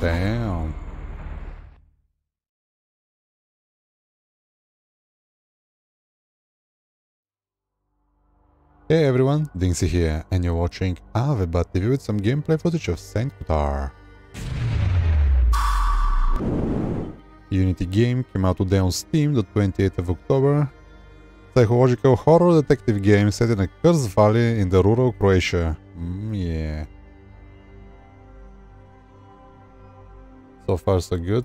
Damn. Hey everyone, Dinksy here, and you're watching AveBat TV with some gameplay footage of Saint Kotar. Unity game came out today on Steam, the 28th of October. Psychological horror detective game set in a cursed valley in the rural Croatia. Yeah. So far so good.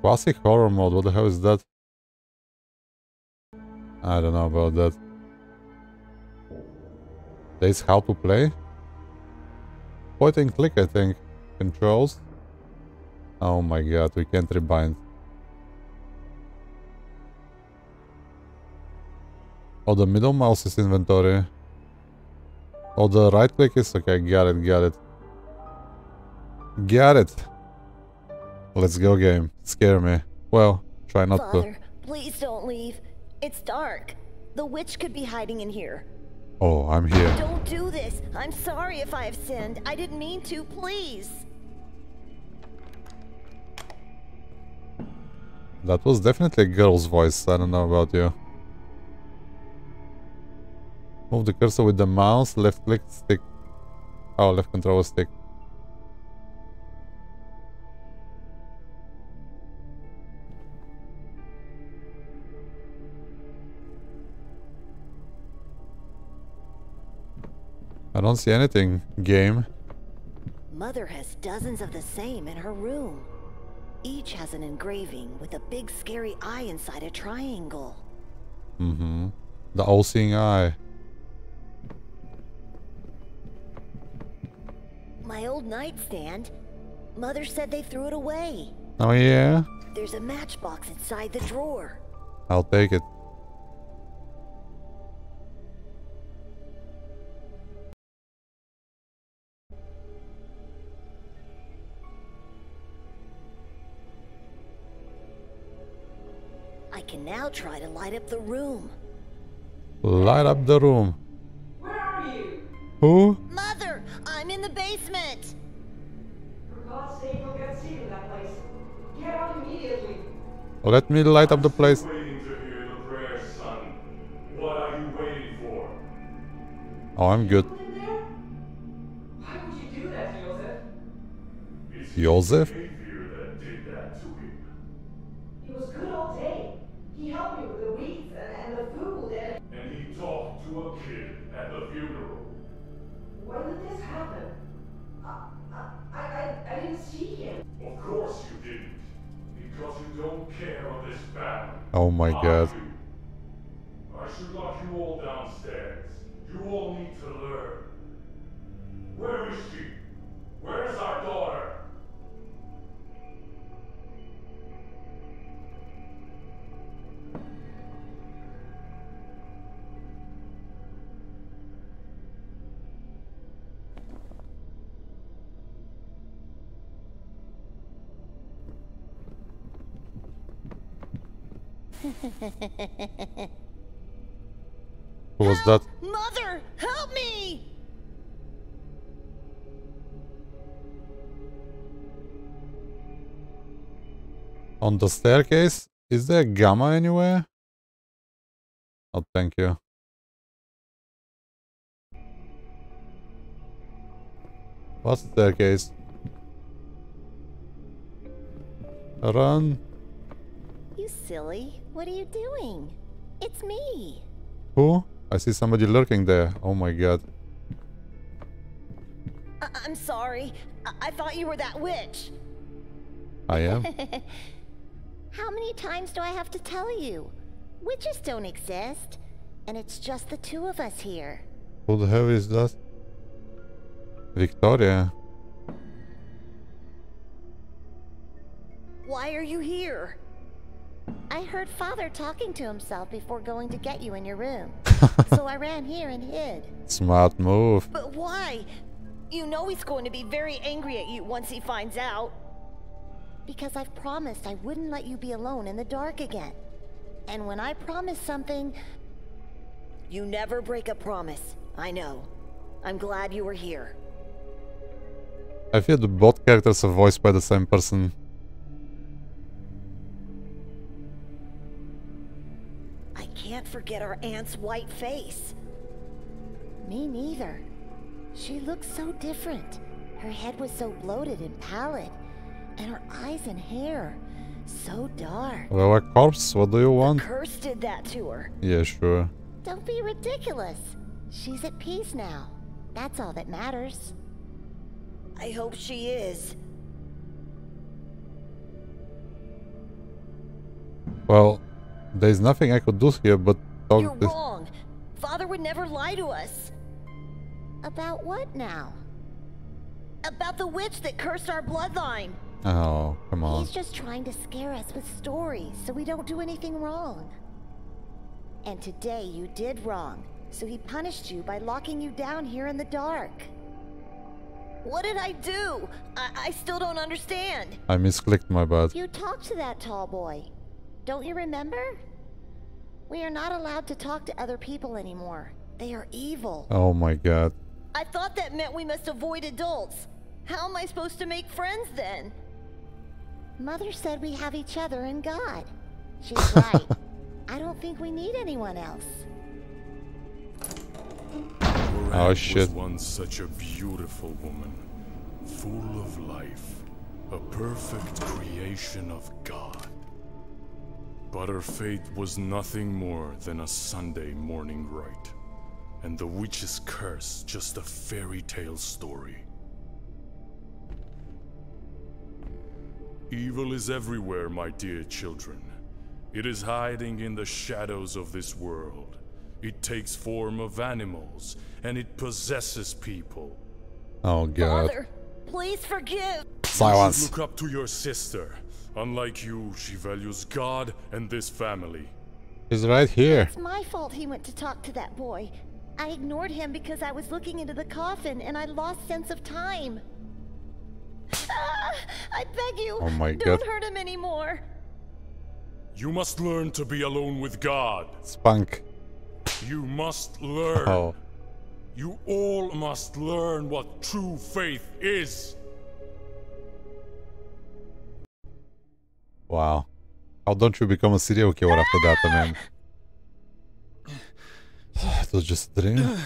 Classic horror mode, what the hell is that? I don't know about that. That's how to play. Point and click, I think. Controls. Oh my god, we can't rebind. Oh, the middle mouse is inventory. Oh, the right click is... Okay, got it, got it. Got it! Let's go, game. Scare me. Well, try not to. Father, please don't leave. It's dark. The witch could be hiding in here. Oh, I'm here. Don't do this. I'm sorry if I have sinned. I didn't mean to. Please. That was definitely a girl's voice. I don't know about you. Move the cursor with the mouse. Left click stick. Oh, left control stick. I don't see anything, game. Mother has dozens of the same in her room. Each has an engraving with a big scary eye inside a triangle. Mm-hmm. The all-seeing eye. My old nightstand. Mother said they threw it away. Oh yeah? There's a matchbox inside the drawer. I'll take it. I can now try to light up the room. Light up the room. Where are you? Who? Mother, I'm in the basement. For God's sake, don't get seen in that place. Get out immediately. Let me light up the place. I'm waiting to hear the prayer, son. What are you waiting for? Oh, I'm good. Why would you do that, Joseph? Joseph? Oh my god. I should lock you all downstairs. You all need to learn. Where is she? Where is our daughter? Who was that? Mother, help me! On the staircase? Is there a gamma anywhere? Oh, thank you. What's the staircase? Run. You silly. What are you doing? It's me. Who? I see somebody lurking there. Oh my god. I'm sorry. I thought you were that witch. I am? How many times do I have to tell you? Witches don't exist. And it's just the two of us here. Who the hell is that? Victoria. Why are you here? I heard Father talking to himself before going to get you in your room. So I ran here and hid. Smart move. But why? You know he's going to be very angry at you once he finds out. Because I've promised I wouldn't let you be alone in the dark again. And when I promise something, You never break a promise, I know. I'm glad you were here. I feel that both characters are voiced by the same person. I can't forget our aunt's white face. Me neither. She looked so different. Her head was so bloated and pallid, and her eyes and hair so dark. Well, a corpse, what do you want? The curse did that to her. Yeah, sure. Don't be ridiculous. She's at peace now. That's all that matters. I hope she is. Well, there's nothing I could do here but talk. You're wrong. Father would never lie to us. About what now? About the witch that cursed our bloodline. Oh, come on. He's just trying to scare us with stories so we don't do anything wrong. And today you did wrong, so he punished you by locking you down here in the dark. What did I do? I still don't understand. I misclicked, my bad. You talked to that tall boy. Don't you remember? We are not allowed to talk to other people anymore. They are evil. Oh my god. I thought that meant we must avoid adults. How am I supposed to make friends then? Mother said we have each other and God. She's right. I don't think we need anyone else. Oh shit. Was once such a beautiful woman, full of life, a perfect creation of God. But her fate was nothing more than a Sunday morning rite, and the witch's curse just a fairy tale story. Evil is everywhere, my dear children. It is hiding in the shadows of this world. It takes form of animals, and it possesses people. Oh god. Father, please forgive. Silence. Look up to your sister. Unlike you, she values God and this family. He's right here. It's my fault he went to talk to that boy. I ignored him because I was looking into the coffin and I lost sense of time. Ah, I beg you, oh my don't god. Hurt him anymore. You must learn to be alone with God. Spunk. You must learn. Oh. You all must learn what true faith is. Wow. How don't you become a serial killer after that, I mean? It was just a dream.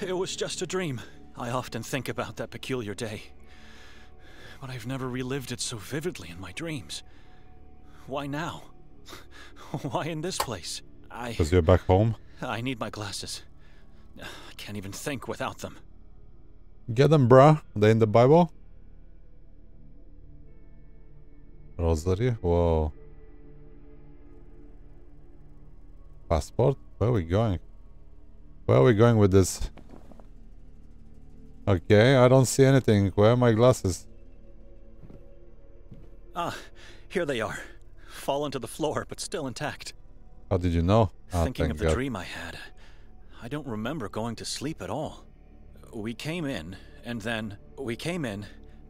It was just a dream. I often think about that peculiar day. But I've never relived it so vividly in my dreams. Why now? Why in this place? Because you're back home? I need my glasses. I can't even think without them. Get them, bruh. They in the Bible? Rosary? Whoa. Passport? Where are we going? Where are we going with this? Okay, I don't see anything. Where are my glasses? Ah, here they are. Fallen to the floor, but still intact. How did you know? Thinking of the dream I had. I don't remember going to sleep at all. We came in.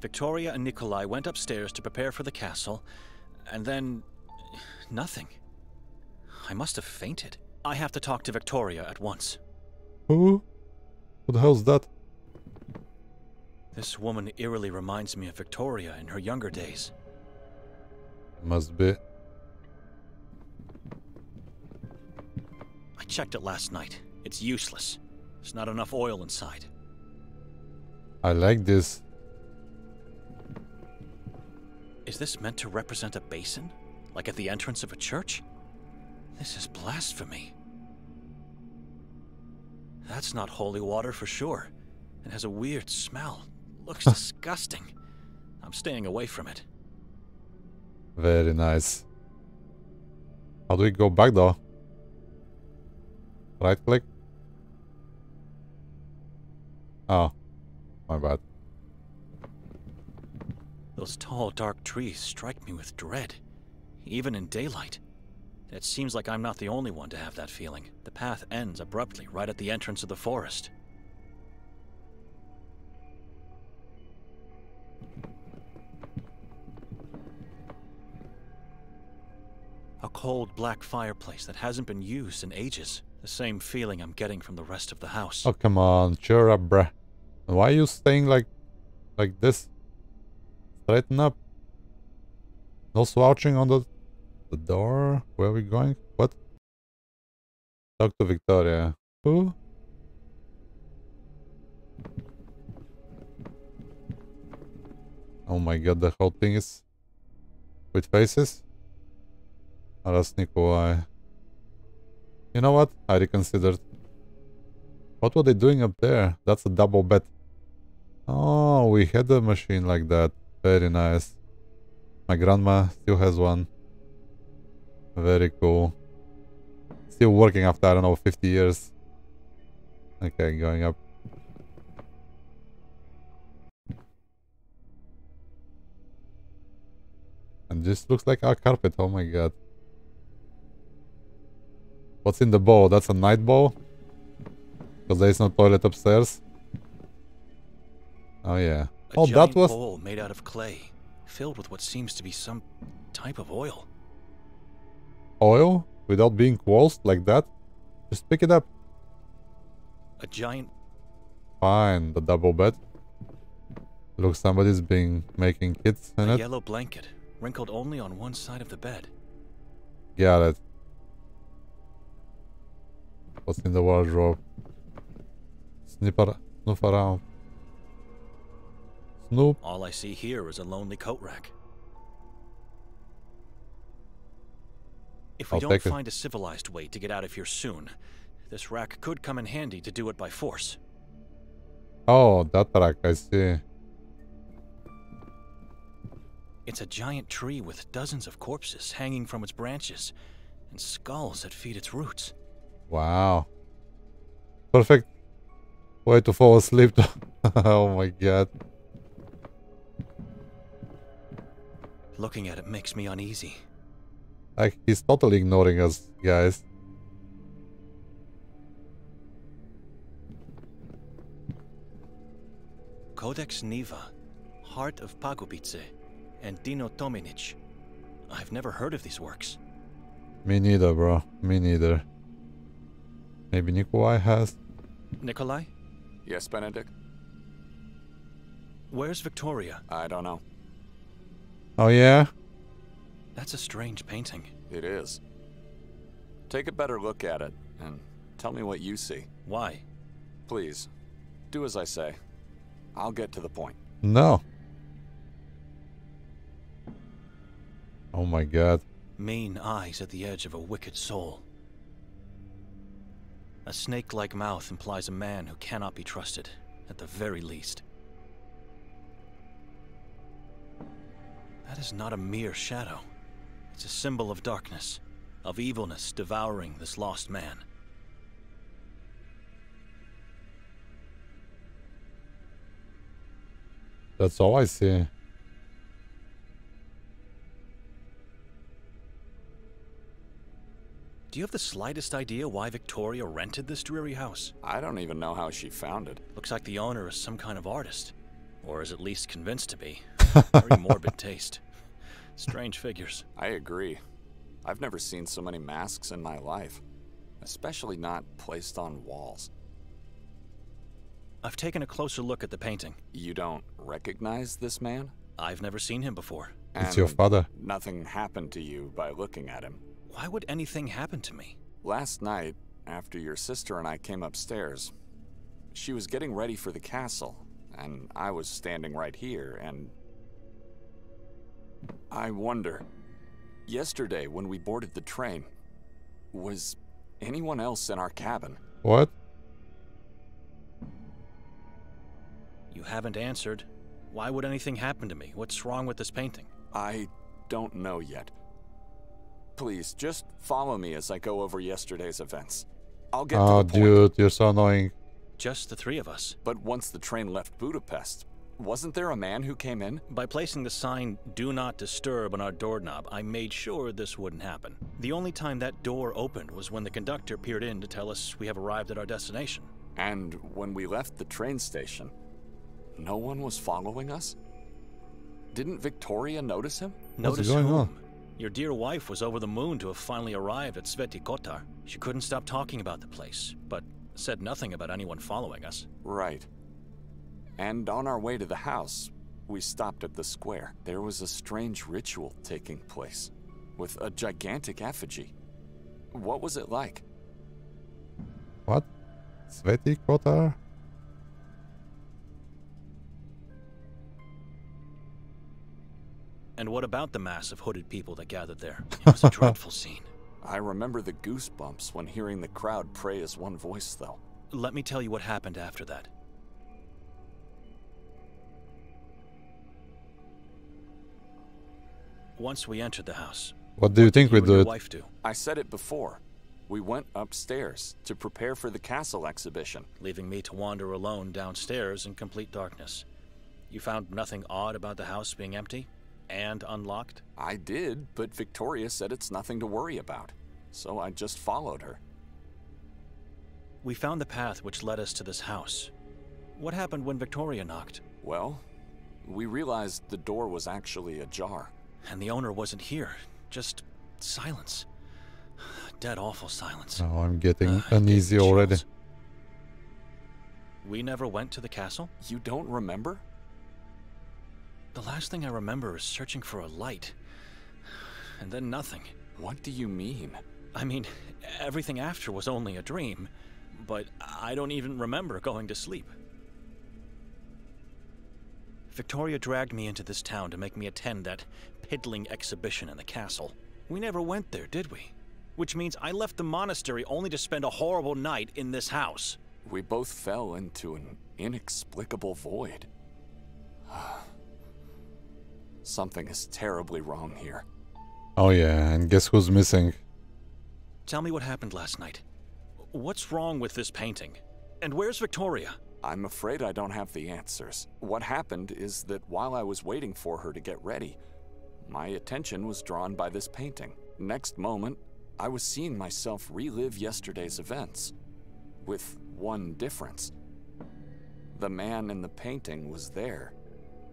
Victoria and Nikolai went upstairs to prepare for the castle, and then nothing. I must have fainted. I have to talk to Victoria at once. Who? What the hell's that? This woman eerily reminds me of Victoria in her younger days. Must be. I checked it last night. It's useless. There's not enough oil inside. I like this. Is this meant to represent a basin? Like at the entrance of a church? This is blasphemy. That's not holy water for sure. It has a weird smell. Looks disgusting. I'm staying away from it. Very nice. How do we go back though? Right click? Oh, my bad. Those tall, dark trees strike me with dread, even in daylight. It seems like I'm not the only one to have that feeling. The path ends abruptly right at the entrance of the forest. A cold black fireplace that hasn't been used in ages. The same feeling I'm getting from the rest of the house. Oh, come on, cheer up, bruh. Why are you staying like this? Straighten up. No slouching on the door. Where are we going? What? Talk to Victoria. Who? Oh my god, the whole thing is with faces? Oh, that's Nikolai. You know what? I reconsidered. What were they doing up there? That's a double bed. Oh, we had a machine like that. Very nice. My grandma still has one. Very cool. Still working after, I don't know, 50 years. Okay, going up. And this looks like our carpet, oh my god. What's in the bowl? That's a night bowl? Because there is no toilet upstairs. Oh yeah. Oh, that was a bowl made out of clay, filled with what seems to be some type of oil. Oil? Without being quashed like that? Just pick it up. A giant... Fine, the double bed. Look, somebody's been making kids in it. A yellow blanket. Wrinkled only on one side of the bed. Got it. What's in the wardrobe? Snoop around. Snoop. All I see here is a lonely coat rack. If we don't find a civilized way to get out of here soon, this rack could come in handy to do it by force. Oh, that rack, I see. It's a giant tree with dozens of corpses hanging from its branches and skulls that feed its roots. Wow. Perfect way to fall asleep. Oh my god. Looking at it makes me uneasy. Like, he's totally ignoring us, guys. Codex Neva, Heart of Pagubice. And Dino Tominich. I've never heard of these works. Me neither, bro. Me neither. Maybe Nikolai has. Nikolai? Yes, Benedict? Where's Victoria? I don't know. Oh, yeah? That's a strange painting. It is. Take a better look at it and tell me what you see. Why? Please, do as I say. I'll get to the point. No. Oh my god. Mean eyes at the edge of a wicked soul. A snake-like mouth implies a man who cannot be trusted, at the very least. That is not a mere shadow. It's a symbol of darkness, of evilness devouring this lost man. That's all I see. Do you have the slightest idea why Victoria rented this dreary house? I don't even know how she found it. Looks like the owner is some kind of artist. Or is at least convinced to be. Very morbid taste. Strange figures. I agree. I've never seen so many masks in my life. Especially not placed on walls. I've taken a closer look at the painting. You don't recognize this man? I've never seen him before. And it's your father. Nothing happened to you by looking at him. Why would anything happen to me? Last night, after your sister and I came upstairs, she was getting ready for the castle, and I was standing right here, and... I wonder, yesterday when we boarded the train, was anyone else in our cabin? What? You haven't answered. Why would anything happen to me? What's wrong with this painting? I don't know yet. Please, just follow me as I go over yesterday's events. I'll get to the point. Oh, dude, you're so annoying. Just the three of us. But once the train left Budapest, wasn't there a man who came in? By placing the sign, do not disturb, on our doorknob, I made sure this wouldn't happen. The only time that door opened was when the conductor peered in to tell us we have arrived at our destination. And when we left the train station, no one was following us? Didn't Victoria notice him? Notice whom? Your dear wife was over the moon to have finally arrived at Sveti Kotar. She couldn't stop talking about the place, but said nothing about anyone following us. Right. And on our way to the house, we stopped at the square. There was a strange ritual taking place, with a gigantic effigy. What was it like? What? Sveti Kotar? And what about the mass of hooded people that gathered there? It was a dreadful scene. I remember the goosebumps when hearing the crowd pray as one voice, though. Let me tell you what happened after that. Once we entered the house... What do you think we did? I said it before. We went upstairs to prepare for the castle exhibition. Leaving me to wander alone downstairs in complete darkness. You found nothing odd about the house being empty? And unlocked? I did, but Victoria said it's nothing to worry about, so I just followed her. We found the path which led us to this house. What happened when Victoria knocked? Well, we realized the door was actually ajar. And the owner wasn't here, just silence. Dead awful silence. Oh, I'm getting uneasy already. We never went to the castle? You don't remember? The last thing I remember is searching for a light, and then nothing. What do you mean? I mean, everything after was only a dream, but I don't even remember going to sleep. Victoria dragged me into this town to make me attend that piddling exhibition in the castle. We never went there, did we? Which means I left the monastery only to spend a horrible night in this house. We both fell into an inexplicable void. Something is terribly wrong here. Oh yeah, and guess who's missing? Tell me what happened last night. What's wrong with this painting? And where's Victoria? I'm afraid I don't have the answers. What happened is that while I was waiting for her to get ready, my attention was drawn by this painting. Next moment, I was seeing myself relive yesterday's events, with one difference. The man in the painting was there.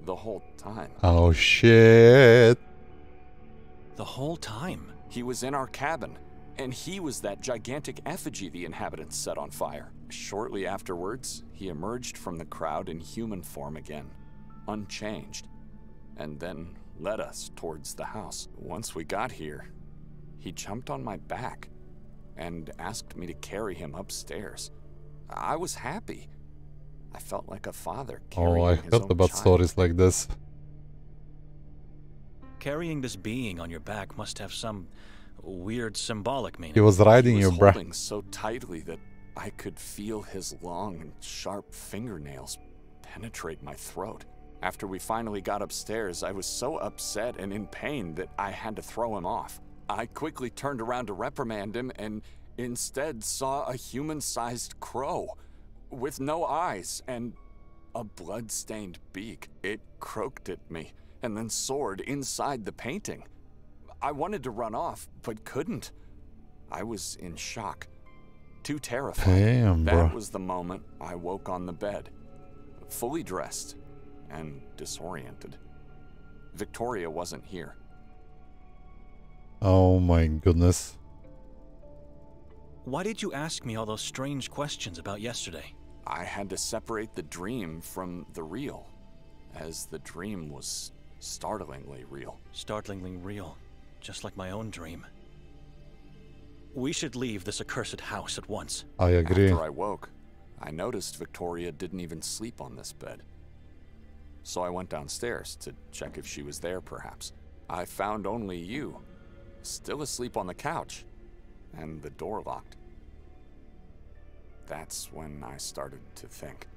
The whole time. Oh shit. The whole time? He was in our cabin, and he was that gigantic effigy the inhabitants set on fire. Shortly afterwards, he emerged from the crowd in human form again, unchanged, and then led us towards the house. Once we got here, he jumped on my back and asked me to carry him upstairs. I was happy. I felt like a father carrying his own child. Oh, I heard about stories like this. Carrying this being on your back must have some weird symbolic meaning. He was riding your breath. Holding so tightly that I could feel his long and sharp fingernails penetrate my throat. After we finally got upstairs, I was so upset and in pain that I had to throw him off. I quickly turned around to reprimand him and instead saw a human-sized crow. With no eyes and a blood-stained beak. It croaked at me and then soared inside the painting. I wanted to run off, but couldn't. I was in shock, too terrified. Damn, bro. That was the moment I woke on the bed, fully dressed and disoriented. Victoria wasn't here. Oh my goodness. Why did you ask me all those strange questions about yesterday? I had to separate the dream from the real, as the dream was startlingly real. Startlingly real, just like my own dream. We should leave this accursed house at once. I agree. After I woke, I noticed Victoria didn't even sleep on this bed. So I went downstairs to check if she was there, perhaps. I found only you, still asleep on the couch, and the door locked. That's when I started to think.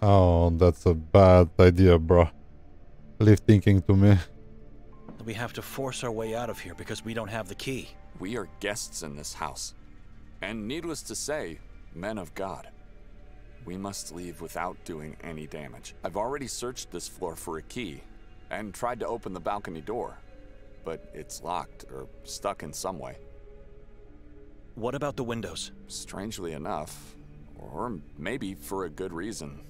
Oh, that's a bad idea, bro. Leave thinking to me. We have to force our way out of here because we don't have the key. We are guests in this house, and needless to say, men of God. We must leave without doing any damage. I've already searched this floor for a key and tried to open the balcony door, but it's locked or stuck in some way. What about the windows? Strangely enough, or maybe for a good reason,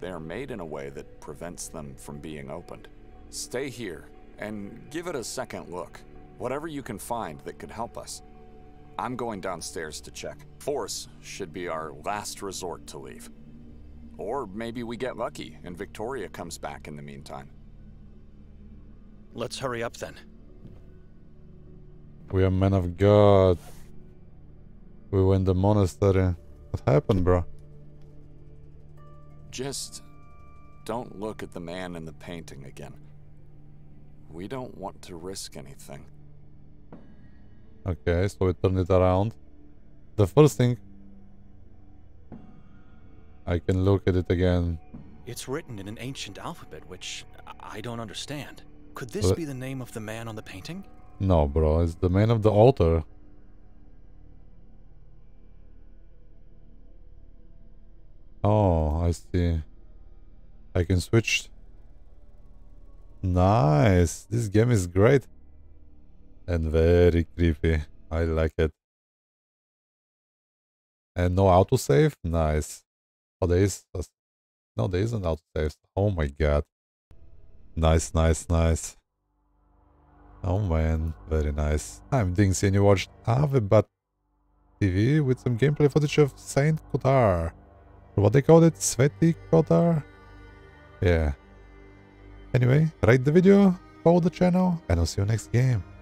they are made in a way that prevents them from being opened. Stay here and give it a second look. Whatever you can find that could help us. I'm going downstairs to check. Force should be our last resort to leave. Or maybe we get lucky and Victoria comes back in the meantime. Let's hurry up then. We are men of God. We were in the monastery. What happened, bro? Just don't look at the man in the painting again. We don't want to risk anything. Okay, so we turned it around. The first thing, I can look at it again. It's written in an ancient alphabet, which I don't understand. Could this be the name of the man on the painting? No, bro, it's the man of the altar. Oh, I see. I can switch. Nice. This game is great. And very creepy. I like it. And no autosave? Nice. Oh, there is. No, there isn't autosave. Oh my god. Nice, nice, nice. Oh man, very nice. I'm Dinksy and you watched AveBat TV with some gameplay footage of Saint Kotar. What they called it? Sveti Kotar? Yeah. Anyway, rate the video, follow the channel, and I'll see you next game.